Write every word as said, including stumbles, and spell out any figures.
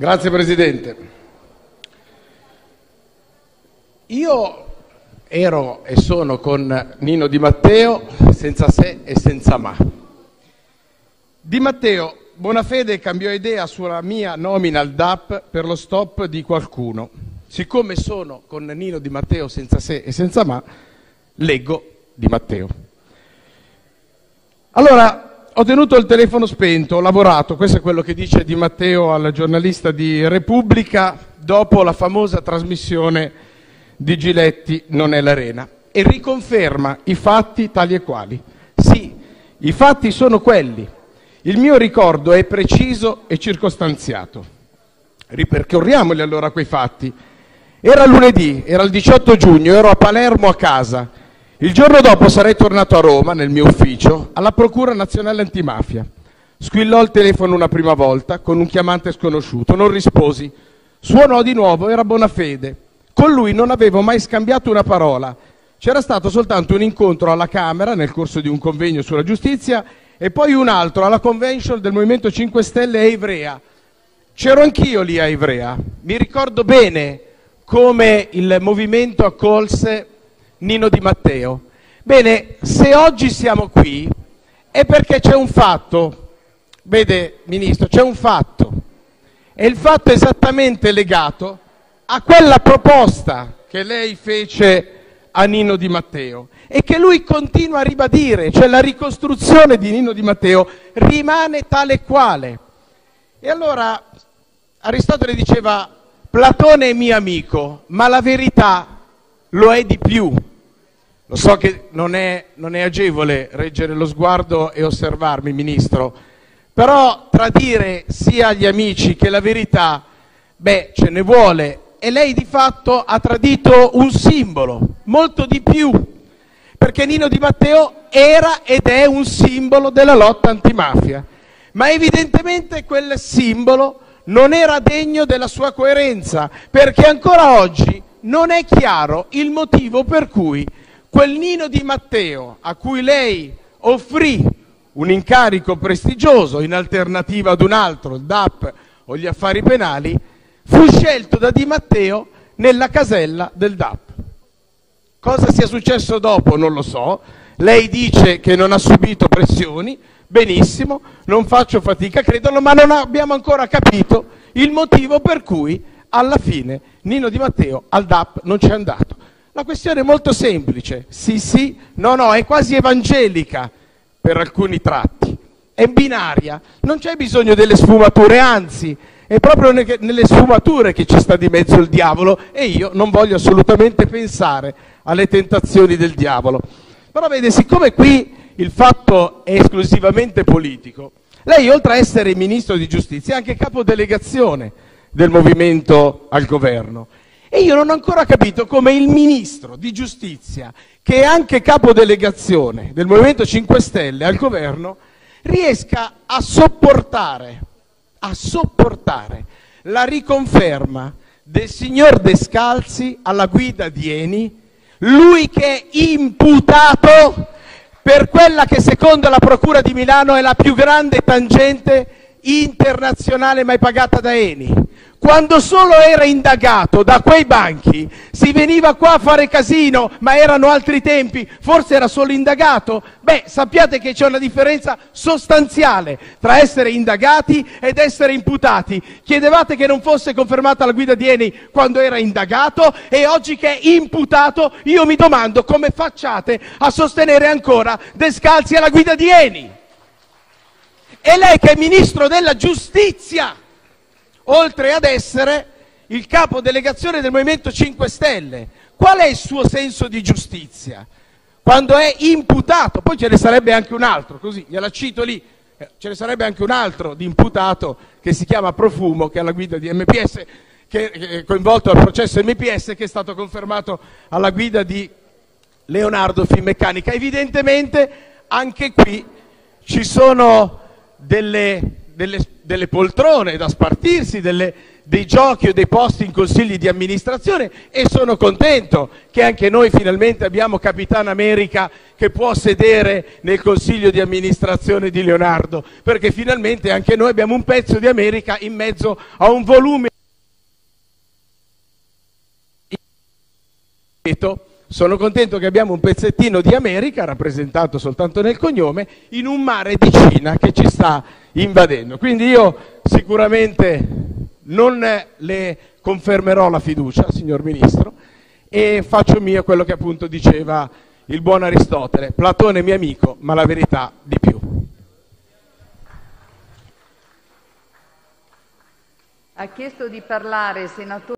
Grazie Presidente. Io ero e sono con Nino Di Matteo senza se e senza ma. Di Matteo Bonafede cambiò idea sulla mia nomina al D A P per lo stop di qualcuno. Siccome sono con Nino Di Matteo senza se e senza ma, leggo Di Matteo. Allora, ho tenuto il telefono spento, ho lavorato, questo è quello che dice Di Matteo al giornalista di Repubblica dopo la famosa trasmissione di Giletti, Non è l'Arena, e riconferma i fatti tali e quali. Sì, i fatti sono quelli. Il mio ricordo è preciso e circostanziato. Ripercorriamoli allora quei fatti. Era lunedì, era il diciotto giugno, ero a Palermo a casa. Il giorno dopo sarei tornato a Roma, nel mio ufficio, alla Procura Nazionale Antimafia. Squillò il telefono una prima volta, con un chiamante sconosciuto. Non risposi. Suonò di nuovo, era Bonafede. Con lui non avevo mai scambiato una parola. C'era stato soltanto un incontro alla Camera, nel corso di un convegno sulla giustizia, e poi un altro alla convention del Movimento cinque Stelle a Ivrea. C'ero anch'io lì a Ivrea. Mi ricordo bene come il movimento accolse Nino Di Matteo. Bene, se oggi siamo qui è perché c'è un fatto. Vede, Ministro, c'è un fatto. E il fatto è esattamente legato a quella proposta che lei fece a Nino Di Matteo e che lui continua a ribadire, cioè la ricostruzione di Nino Di Matteo rimane tale e quale. E allora Aristotele diceva: Platone è mio amico, ma la verità lo è di più. Lo so che non è, non è agevole reggere lo sguardo e osservarmi, Ministro, però tradire sia agli amici che la verità, beh, ce ne vuole. E lei di fatto ha tradito un simbolo, molto di più, perché Nino Di Matteo era ed è un simbolo della lotta antimafia, ma evidentemente quel simbolo non era degno della sua coerenza, perché ancora oggi non è chiaro il motivo per cui quel Nino Di Matteo a cui lei offrì un incarico prestigioso in alternativa ad un altro, il D A P o gli affari penali, fu scelto da Di Matteo nella casella del D A P. Cosa sia successo dopo non lo so. Lei dice che non ha subito pressioni, benissimo, non faccio fatica a crederlo, ma non abbiamo ancora capito il motivo per cui alla fine Nino Di Matteo al D A P non c'è andato. La questione è molto semplice, sì sì, no no, è quasi evangelica per alcuni tratti, è binaria, non c'è bisogno delle sfumature, anzi è proprio nelle sfumature che ci sta di mezzo il diavolo e io non voglio assolutamente pensare alle tentazioni del diavolo. Però vede, siccome qui il fatto è esclusivamente politico, lei oltre a essere Ministro di Giustizia è anche capodelegazione del movimento al governo e io non ho ancora capito come il Ministro di Giustizia, che è anche capodelegazione del Movimento cinque Stelle al governo, riesca a sopportare a sopportare la riconferma del signor Descalzi alla guida di Eni, lui che è imputato per quella che secondo la Procura di Milano è la più grande tangente internazionale mai pagata da Eni. Quando solo era indagato da quei banchi si veniva qua a fare casino, ma erano altri tempi, forse era solo indagato. Beh, sappiate che c'è una differenza sostanziale tra essere indagati ed essere imputati. Chiedevate che non fosse confermata la guida di Eni quando era indagato e oggi che è imputato io mi domando come facciate a sostenere ancora Descalzi alla guida di Eni. E lei che è Ministro della Giustizia, oltre ad essere il capodelegazione del Movimento cinque Stelle, qual è il suo senso di giustizia? Quando è imputato, poi ce ne sarebbe anche un altro, così gliela cito lì, ce ne sarebbe anche un altro di imputato che si chiama Profumo, che è alla guida di M P S, che è coinvolto al processo M P S, che è stato confermato alla guida di Leonardo Finmeccanica. Evidentemente anche qui ci sono delle... Delle, delle poltrone da spartirsi, delle, dei giochi o dei posti in consigli di amministrazione, e sono contento che anche noi finalmente abbiamo Capitan America che può sedere nel consiglio di amministrazione di Leonardo, perché finalmente anche noi abbiamo un pezzo di America in mezzo a un volume . Sono contento che abbiamo un pezzettino di America, rappresentato soltanto nel cognome, in un mare di Cina che ci sta invadendo. Quindi io sicuramente non le confermerò la fiducia, signor Ministro, e faccio mio quello che appunto diceva il buon Aristotele: Platone è mio amico, ma la verità di più. Ha chiesto di parlare, senatore.